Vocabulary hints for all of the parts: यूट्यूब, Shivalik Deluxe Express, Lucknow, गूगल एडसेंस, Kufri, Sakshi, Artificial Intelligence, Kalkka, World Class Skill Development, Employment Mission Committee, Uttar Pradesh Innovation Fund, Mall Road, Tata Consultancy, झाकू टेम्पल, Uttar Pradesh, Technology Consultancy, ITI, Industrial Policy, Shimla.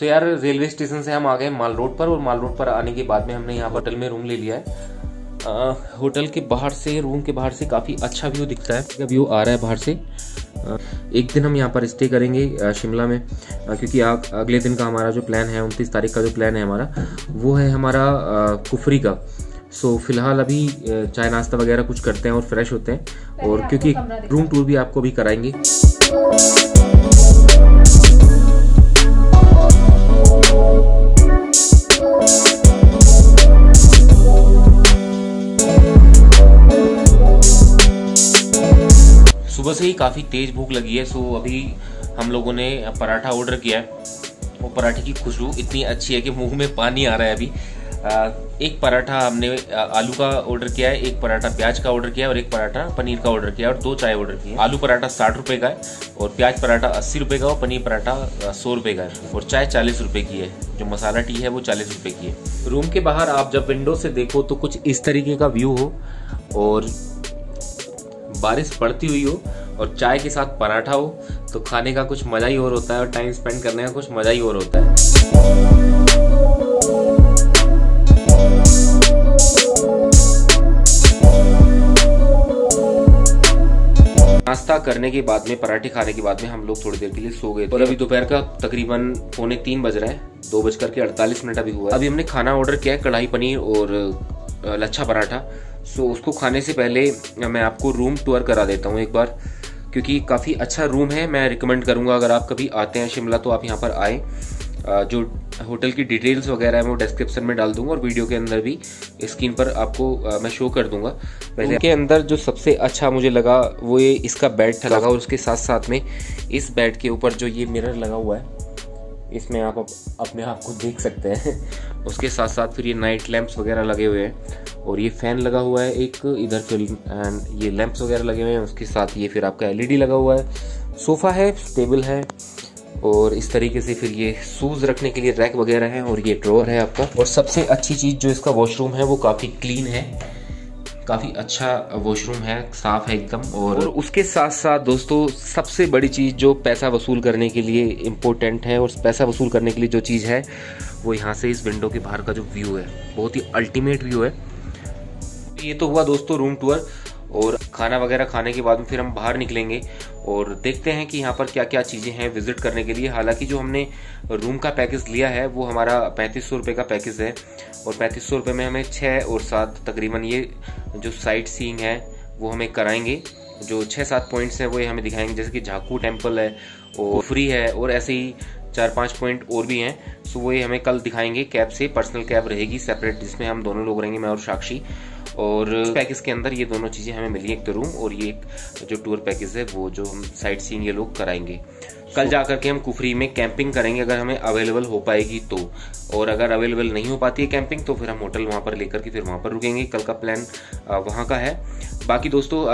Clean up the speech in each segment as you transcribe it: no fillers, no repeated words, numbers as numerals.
सो यार railway station से हम आ गए माल रोड पर, और माल रोड पर आने के बाद में हमने यहाँ होटल में रूम ले लिया है। होटल के बाहर से, रूम के बाहर से काफ़ी अच्छा व्यू दिखता है, व्यू आ रहा है बाहर से। एक दिन हम यहाँ पर स्टे करेंगे शिमला में, क्योंकि अगले दिन का हमारा जो प्लान है, 29 तारीख का जो प्लान है हमारा, वो है हमारा कुफरी का। सो फिलहाल अभी चाय नाश्ता वगैरह कुछ करते हैं और फ्रेश होते हैं, और क्योंकि रूम टूर भी आपको भी कराएंगे। सुबह से ही काफ़ी तेज़ भूख लगी है, सो अभी हम लोगों ने पराठा ऑर्डर किया है। वो पराठे की खुशबू इतनी अच्छी है कि मुंह में पानी आ रहा है अभी। एक पराठा हमने आलू का ऑर्डर किया है, एक पराठा प्याज का ऑर्डर किया है, और एक पराठा पनीर का ऑर्डर किया है, और दो चाय ऑर्डर किए। आलू पराठा 60 रुपये का है, और प्याज पराठा 80 रुपये का, और पनीर पराठा 100 रुपये का है, और चाय 40 रुपये की है। जो मसाला टी है वो 40 रुपये की है। रूम के बाहर आप जब विंडो से देखो तो कुछ इस तरीके का व्यू हो, और बारिश पड़ती हुई हो, और चाय के साथ पराठा हो, तो खाने का कुछ मज़ा ही और होता है, और टाइम स्पेंड करने का कुछ मज़ा ही और होता है। नाश्ता करने के बाद में, पराठे खाने के बाद में हम लोग थोड़ी देर के लिए सो गए, और अभी दोपहर का तकरीबन 2:45 बज रहा है, 2:48 अभी हुआ है। अभी हमने खाना ऑर्डर किया है, कढ़ाई पनीर और लच्छा पराठा। सो उसको खाने से पहले मैं आपको रूम टूर करा देता हूँ एक बार, क्योंकि काफ़ी अच्छा रूम है। मैं रिकमेंड करूँगा अगर आप कभी आते हैं शिमला तो आप यहाँ पर आए। जो होटल की डिटेल्स वगैरह है वो डिस्क्रिप्शन में डाल दूंगा, और वीडियो के अंदर भी स्क्रीन पर आपको मैं शो कर दूंगा। पहले के अंदर जो सबसे अच्छा मुझे लगा वो ये इसका बेड लगा, और उसके साथ साथ में इस बेड के ऊपर जो ये मिरर लगा हुआ है, इसमें आप अपने आप को देख सकते हैं। उसके साथ साथ फिर ये नाइट लैंप्स वगैरह लगे हुए हैं, और ये फैन लगा हुआ है एक इधर, फिर ये लैंप्स वगैरह लगे हुए हैं। उसके साथ ये फिर आपका LED लगा हुआ है, सोफ़ा है, टेबल है, और इस तरीके से फिर ये शूज़ रखने के लिए रैक वगैरह हैं, और ये ड्रॉअर है आपका। और सबसे अच्छी चीज़ जो इसका वॉशरूम है वो काफ़ी क्लीन है, काफ़ी अच्छा वॉशरूम है, साफ़ है एकदम। और उसके साथ साथ दोस्तों सबसे बड़ी चीज़ जो पैसा वसूल करने के लिए इम्पोर्टेंट है, और पैसा वसूल करने के लिए जो चीज़ है वो यहाँ से इस विंडो के बाहर का जो व्यू है, बहुत ही अल्टीमेट व्यू है। ये तो हुआ दोस्तों रूम टूर, और खाना वगैरह खाने के बाद में फिर हम बाहर निकलेंगे और देखते हैं कि यहाँ पर क्या क्या चीज़ें हैं विज़िट करने के लिए। हालांकि जो हमने रूम का पैकेज लिया है वो हमारा 3500 रुपये का पैकेज है, और 3500 रुपये में हमें 6 और 7 तकरीबन ये जो साइट सीइंग है वो हमें कराएंगे। जो 6-7 पॉइंट्स हैं वो ये हमें दिखाएंगे, जैसे कि झाकू टेम्पल है, और फ्री है, और ऐसे ही 4-5 पॉइंट और भी हैं। सो वो ये हमें कल दिखाएंगे कैब से, पर्सनल कैब रहेगी सेपरेट, जिसमें हम दोनों लोग रहेंगे, मैं और साक्षी। और पैकेज के अंदर ये दोनों चीज़ें हमें मिली, एक तो रूम और ये एक जो टूर पैकेज है वो जो हम साइट सीइंग ये लोग कराएंगे। कल जा करके हम कुफरी में कैंपिंग करेंगे अगर हमें अवेलेबल हो पाएगी तो, और अगर अवेलेबल नहीं हो पाती है कैंपिंग तो फिर हम होटल वहाँ पर लेकर के फिर वहाँ पर रुकेंगे। कल का प्लान वहाँ का है। बाकी दोस्तों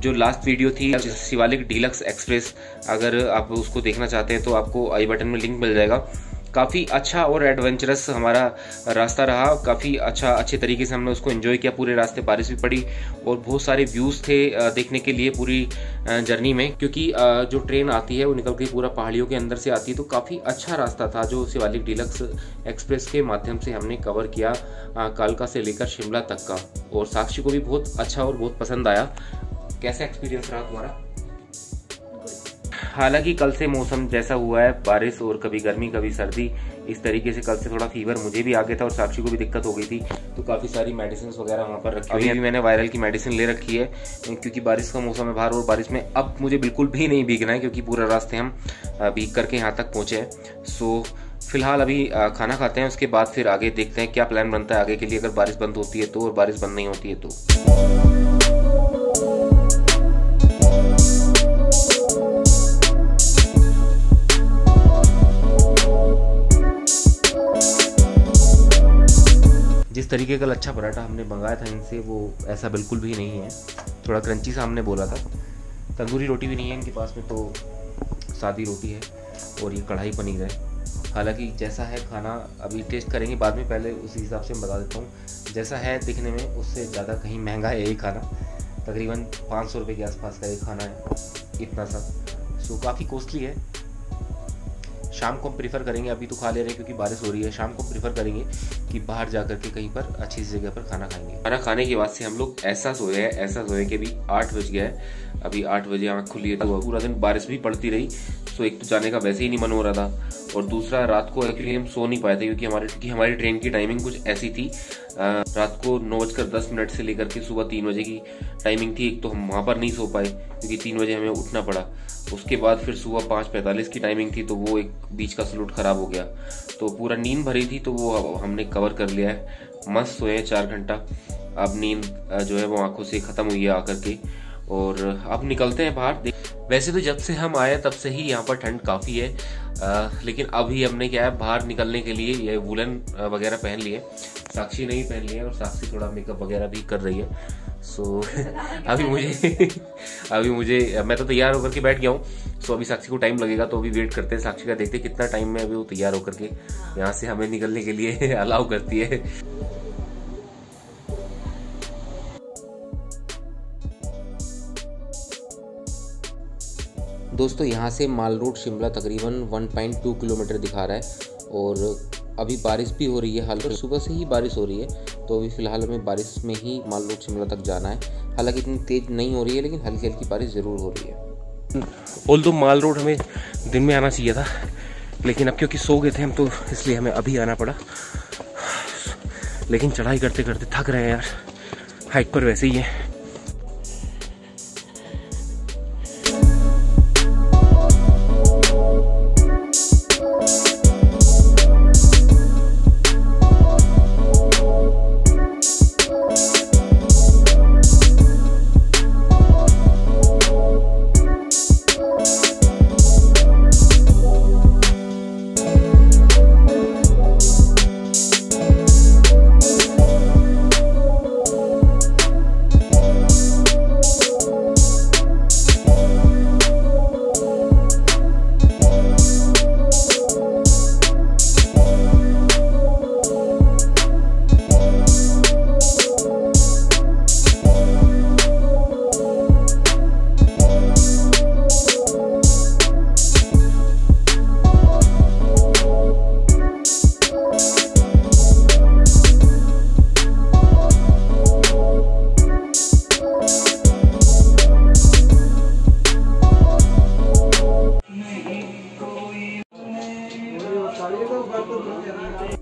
जो लास्ट वीडियो थी शिवालिक डीलक्स एक्सप्रेस, अगर आप उसको देखना चाहते हैं तो आपको आई बटन में लिंक मिल जाएगा। काफ़ी अच्छा और एडवेंचरस हमारा रास्ता रहा, काफ़ी अच्छा अच्छे तरीके से हमने उसको एंजॉय किया। पूरे रास्ते बारिश भी पड़ी, और बहुत सारे व्यूज़ थे देखने के लिए पूरी जर्नी में, क्योंकि जो ट्रेन आती है वो निकल के पूरा पहाड़ियों के अंदर से आती है। तो काफ़ी अच्छा रास्ता था जो शिवालिक डीलक्स एक्सप्रेस के माध्यम से हमने कवर किया, कालका से लेकर शिमला तक का। और साक्षी को भी बहुत अच्छा और बहुत पसंद आया। कैसा एक्सपीरियंस रहा तुम्हारा? हालांकि कल से मौसम जैसा हुआ है, बारिश और कभी गर्मी कभी सर्दी, इस तरीके से कल से थोड़ा फीवर मुझे भी आ गया था, और साक्षी को भी दिक्कत हो गई थी, तो काफ़ी सारी मेडिसिन वगैरह वहाँ पर रखी हुई है। मैंने वायरल की मेडिसिन ले रखी है, क्योंकि बारिश का मौसम है बाहर, और बारिश में अब मुझे बिल्कुल भी नहीं भीगना है, क्योंकि पूरा रास्ते हम भीग करके यहाँ तक पहुँचे हैं। सो फिलहाल अभी खाना खाते हैं, उसके बाद फिर आगे देखते हैं क्या प्लान बनता है आगे के लिए, अगर बारिश बंद होती है तो, और बारिश बंद नहीं होती है तो। जिस तरीके का लच्छा पराठा हमने मंगाया था इनसे, वो ऐसा बिल्कुल भी नहीं है, थोड़ा क्रंची सा हमने बोला था। तंदूरी रोटी भी नहीं है इनके पास में, तो सादी रोटी है, और ये कढ़ाई पनीर है। हालांकि जैसा है खाना अभी टेस्ट करेंगे बाद में, पहले उसी हिसाब से मैं बता देता हूँ। जैसा है दिखने में उससे ज़्यादा कहीं महंगा है ये खाना, तकरीबन 500 रुपये के आसपास का ये खाना है, इतना सा। सो काफ़ी कॉस्टली है। शाम को हम प्रीफर करेंगे, अभी तो खा ले रहे हैं क्योंकि बारिश हो रही है, शाम को प्रीफर करेंगे कि बाहर जा करके कहीं पर अच्छी जगह पर खाना खाएंगे। खाना खाने के बाद से हम लोग ऐसा सोए हैं, ऐसा सोए कि अभी 8 बज गया है, अभी 8 बजे आँख खुली है। पूरा दिन बारिश भी पड़ती रही, तो एक तो जाने का वैसे ही नहीं मन हो रहा था, और दूसरा रात को एक्चुअली हम सो नहीं पाए थे क्योंकि हमारी ट्रेन की टाइमिंग कुछ ऐसी थी, रात को 9:10 से लेकर के सुबह 3 बजे की टाइमिंग थी। एक तो हम वहाँ पर नहीं सो पाए क्योंकि 3 बजे हमें उठना पड़ा, उसके बाद फिर सुबह 5:45 की टाइमिंग थी, तो वो एक बीच का स्लॉट ख़राब हो गया, तो पूरा नींद भरी थी, तो वो हमने कवर कर लिया है। मस्त सोए 4 घंटा, अब नींद जो है वो आँखों से ख़त्म हुई है आकर के, और अब निकलते हैं बाहर। वैसे तो जब से हम आए तब से ही यहाँ पर ठंड काफ़ी है, लेकिन अभी हमने क्या है बाहर निकलने के लिए ये वूलन वगैरह पहन लिए, साक्षी नहीं पहन लिए, और साक्षी थोड़ा मेकअप वगैरह भी कर रही है। सो अभी मुझे मैं तो तैयार होकर के बैठ गया हूँ, सो अभी साक्षी को टाइम लगेगा, तो अभी वेट करते हैं साक्षी का, देखते कितना टाइम में अभी वो तैयार होकर के यहाँ से हमें निकलने के लिए अलाउ करती है। दोस्तों यहाँ से माल रोड शिमला तकरीबन 1.2 किलोमीटर दिखा रहा है, और अभी बारिश भी हो रही है, हालांकि सुबह से ही बारिश हो रही है, तो अभी फ़िलहाल हमें बारिश में ही माल रोड शिमला तक जाना है। हालांकि इतनी तेज़ नहीं हो रही है, लेकिन हल्की हल्की बारिश ज़रूर हो रही है। ऑल्दो माल रोड हमें दिन में आना चाहिए था, लेकिन अब क्योंकि सो गए थे हम, तो इसलिए हमें अभी आना पड़ा। लेकिन चढ़ाई करते करते थक रहे हैं यार, हाइट पर वैसे ही है।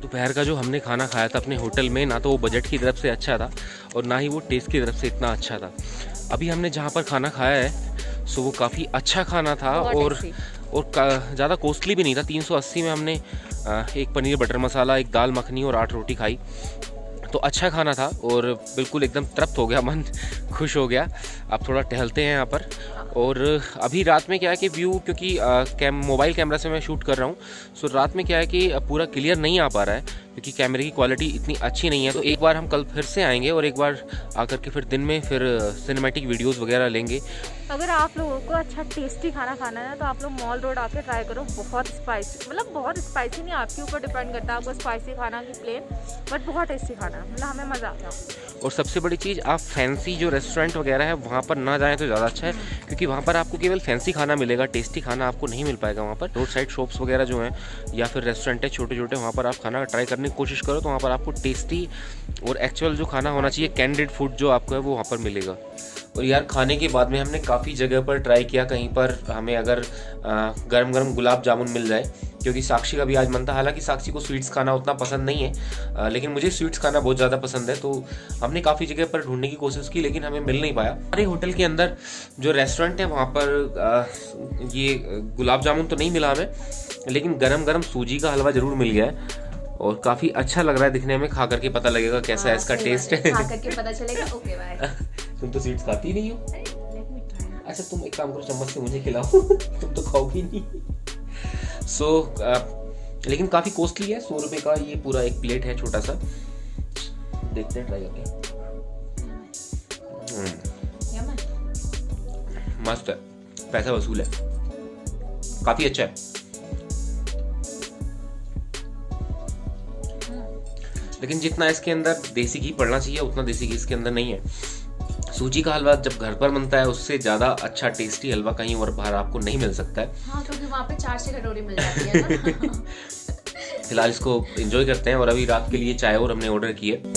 दोपहर का जो हमने खाना खाया था अपने होटल में, ना तो वो बजट की तरफ से अच्छा था, और ना ही वो टेस्ट की तरफ से इतना अच्छा था। अभी हमने जहाँ पर खाना खाया है, सो वो काफ़ी अच्छा खाना था, और ज़्यादा कॉस्टली भी नहीं था। 380 में हमने एक पनीर बटर मसाला, एक दाल मखनी और 8 रोटी खाई, तो अच्छा खाना था, और बिल्कुल एकदम तृप्त हो गया, मन खुश हो गया। अब थोड़ा टहलते हैं यहाँ पर, और अभी रात में क्या है कि व्यू, क्योंकि मोबाइल कैमरा से मैं शूट कर रहा हूँ, सो रात में क्या है कि पूरा क्लियर नहीं आ पा रहा है क्योंकि कैमरे की क्वालिटी इतनी अच्छी नहीं है। तो एक बार हम कल फिर से आएंगे, और एक बार आकर के फिर दिन में फिर सिनेमैटिक वीडियोस वगैरह लेंगे। अगर आप लोगों को अच्छा टेस्टी खाना खाना है ना, तो आप लोग मॉल रोड आके ट्राई करो। बहुत स्पाइसी, मतलब बहुत स्पाइसी नहीं, आपके ऊपर डिपेंड करता है आपको स्पाइसी खाना कि प्लेन, बट बहुत टेस्टी खाना, मतलब हमें मज़ा आता है। और सबसे बड़ी चीज़, आप फैंसी जो रेस्टोरेंट वगैरह है वहाँ पर ना जाएँ तो ज़्यादा अच्छा है, क्योंकि वहाँ पर आपको केवल फैंसी खाना मिलेगा, टेस्टी खाना आपको नहीं मिल पाएगा। वहाँ पर रोड साइड शॉप्स वगैरह जो हैं, या फिर रेस्टोरेंट है छोटे छोटे, वहाँ पर आप खाना ट्राई करने की कोशिश करो, तो वहाँ पर आपको टेस्टी और एक्चुअल जो खाना होना चाहिए, कैंडिड फूड जो आपको है वो वहाँ पर मिलेगा। और यार खाने के बाद में हमने काफ़ी जगह पर ट्राई किया, कहीं पर हमें अगर गरम गरम गुलाब जामुन मिल जाए, क्योंकि साक्षी का भी आज मन था। हालांकि साक्षी को स्वीट्स खाना उतना पसंद नहीं है, लेकिन मुझे स्वीट्स खाना बहुत ज़्यादा पसंद है, तो हमने काफ़ी जगह पर ढूंढने की कोशिश की, लेकिन हमें मिल नहीं पाया। हमारे होटल के अंदर जो रेस्टोरेंट है वहाँ पर ये गुलाब जामुन तो नहीं मिला हमें, लेकिन गरम गरम सूजी का हलवा ज़रूर मिल गया है, और काफ़ी अच्छा लग रहा है दिखने में। खा करके पता लगेगा कैसा है इसका टेस्ट, खा करके पता चलेगा। Okay bye. तुम तो स्वीट्स खाती नहीं हो। अच्छा तुम एक काम करो, चम्मच से मुझे खिलाओ। तुम तो खाओगी नहीं। लेकिन काफ़ी कॉस्टली है, 100 रुपये का ये पूरा एक प्लेट है छोटा सा। देखते हैं ट्राई करके। मस्त है, पैसा वसूल है, काफ़ी अच्छा है। लेकिन जितना इसके अंदर देसी घी पड़ना चाहिए उतना देसी घी इसके अंदर नहीं है, सूजी का हलवा जब घर पर बनता है उससे ज्यादा अच्छा टेस्टी हलवा कहीं और बाहर आपको नहीं मिल सकता है। हाँ, क्योंकि वहाँ पे 4-6 कटोरी मिल जाती है ना। फिलहाल इसको एंजॉय करते हैं और अभी रात के लिए चाय और हमने ऑर्डर की है।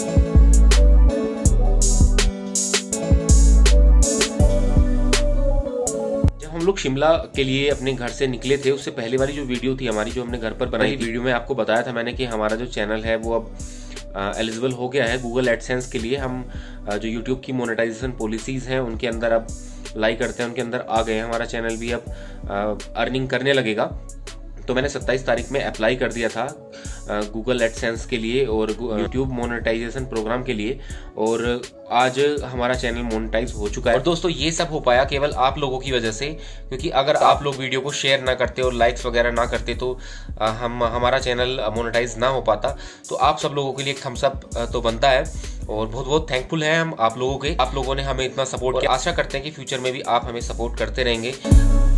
हम लोग शिमला के लिए अपने घर से निकले थे उससे पहले वाली जो वीडियो थी हमारी, जो हमने घर पर बनाई, वीडियो में आपको बताया था मैंने कि हमारा जो चैनल है वो अब एलिजिबल हो गया है गूगल एडसेंस के लिए। हम जो यूट्यूब की मोनेटाइजेशन पॉलिसीज़ हैं उनके अंदर अब लाई करते हैं, उनके अंदर आ गए हैं, हमारा चैनल भी अब अर्निंग करने लगेगा। तो मैंने 27 तारीख में अप्लाई कर दिया था गूगल एडसेंस के लिए और यूट्यूब मोनेटाइजेशन प्रोग्राम के लिए, और आज हमारा चैनल मोनेटाइज हो चुका है। और दोस्तों ये सब हो पाया केवल आप लोगों की वजह से, क्योंकि अगर आप लोग वीडियो को शेयर ना करते और लाइक्स वगैरह ना करते तो हमारा चैनल मोनेटाइज ना हो पाता। तो आप सब लोगों के लिए एक थम्स अप तो बनता है और बहुत बहुत थैंकफुल हैं हम आप लोगों के। आप लोगों ने हमें इतना सपोर्ट किया, आशा करते हैं कि फ्यूचर में भी आप हमें सपोर्ट करते रहेंगे।